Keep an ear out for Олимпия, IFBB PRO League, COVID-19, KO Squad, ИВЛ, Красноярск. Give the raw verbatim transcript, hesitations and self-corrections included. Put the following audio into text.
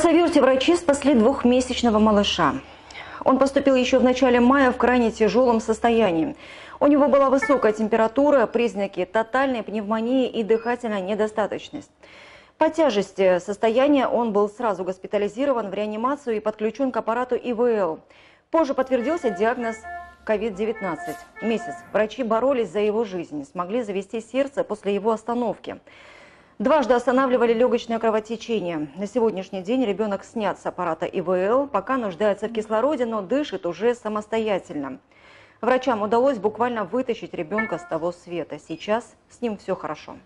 Коронавирусе врачи спасли двухмесячного малыша. Он поступил еще в начале мая в крайне тяжелом состоянии. У него была высокая температура, признаки тотальной пневмонии и дыхательная недостаточность. По тяжести состояния он был сразу госпитализирован в реанимацию и подключен к аппарату И В Л. Позже подтвердился диагноз ковид девятнадцать. Месяц врачи боролись за его жизнь, смогли завести сердце после его остановки. Дважды останавливали легочное кровотечение. На сегодняшний день ребенок снят с аппарата И В Л, пока нуждается в кислороде, но дышит уже самостоятельно. Врачам удалось буквально вытащить ребенка с того света. Сейчас с ним все хорошо.